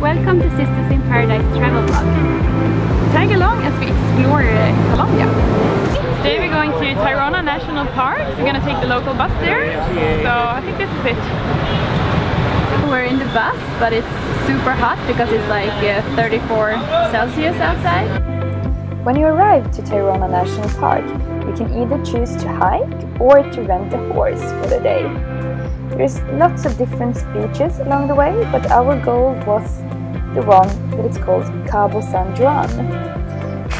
Welcome to Sisters in Paradise Travel Vlog. Tag along as we explore Colombia. Today we're going to Tayrona National Park. We're gonna take the local bus there. So I think this is it. We're in the bus, but it's super hot because it's like 34 Celsius outside. When you arrive to Tayrona National Park, you can either choose to hike or to rent a horse for the day. There's lots of different beaches along the way, but our goal was the one that is called Cabo San Juan.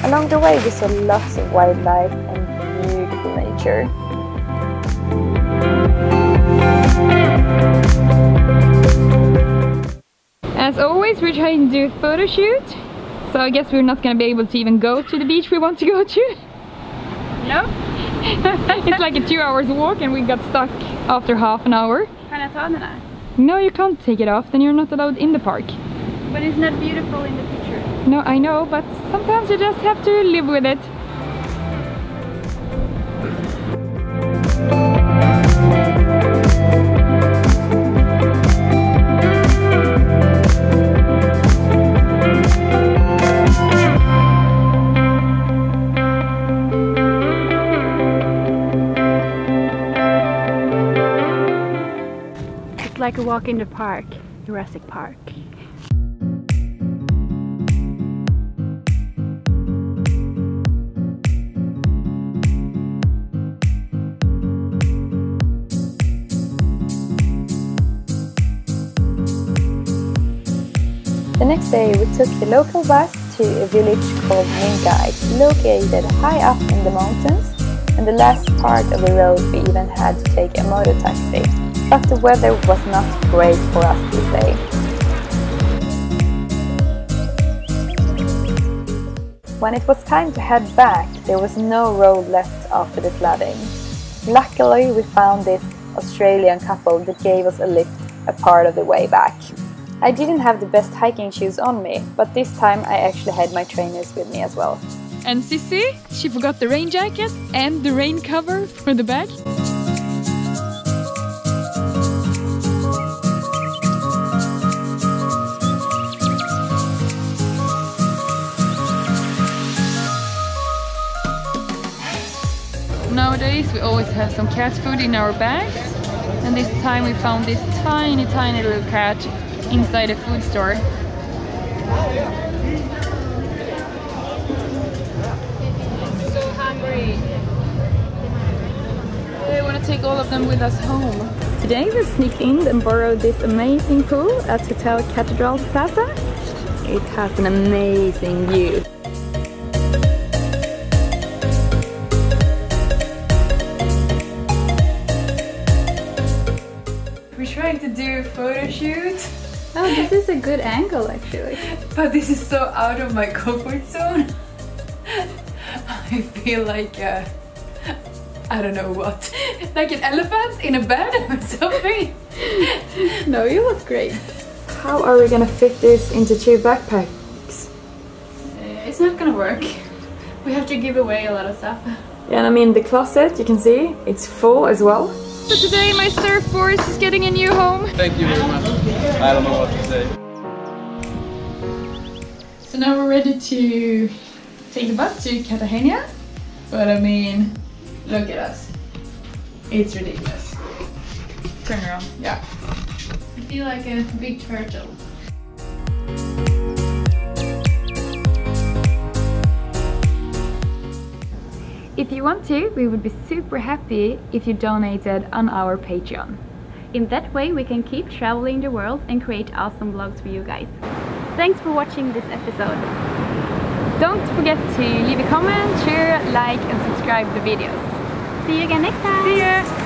Along the way we saw lots of wildlife and beautiful nature. As always, we're trying to do a photo shoot, so I guess we're not going to be able to even go to the beach we want to go to. No? It's like a 2 hours walk and we got stuck after half an hour. Can I take it off? No, you can't take it off, then you're not allowed in the park. But it's not beautiful in the picture. No, I know, but sometimes you just have to live with it. Like a walk in the park, Jurassic Park. The next day we took the local bus to a village called Minca. It's located high up in the mountains, and the last part of the road we even had to take a motor taxi. But the weather was not great for us this day. When it was time to head back, there was no road left after the flooding. Luckily, we found this Australian couple that gave us a lift a part of the way back. I didn't have the best hiking shoes on me, but this time I actually had my trainers with me as well. And Sissy, she forgot the rain jacket and the rain cover for the bag. Nowadays we always have some cat food in our bags, and this time we found this tiny little cat inside a food store. It's so hungry. We want to take all of them with us home. Today we sneaked in and borrowed this amazing pool at Hotel Cathedral Plaza. It has an amazing view. To do a photo shoot. Oh, this is a good angle actually. But this is so out of my comfort zone. I feel like I don't know what. Like an elephant in a bed or something. No, you look great. How are we gonna fit this into two backpacks? It's not gonna work. We have to give away a lot of stuff. Yeah, and I mean the closet, you can see, it's full as well. So today my surfboard is getting a new home. Thank you very much. I don't know what to say. So now we're ready to take the bus to Cartagena. But I mean, look at us. It's ridiculous. Turn around. Yeah. I feel like a big turtle. If you want to, we would be super happy if you donated on our Patreon. In that way we can keep traveling the world and create awesome vlogs for you guys. Thanks for watching this episode. Don't forget to leave a comment, share, like and subscribe the videos. See you again next time! See ya!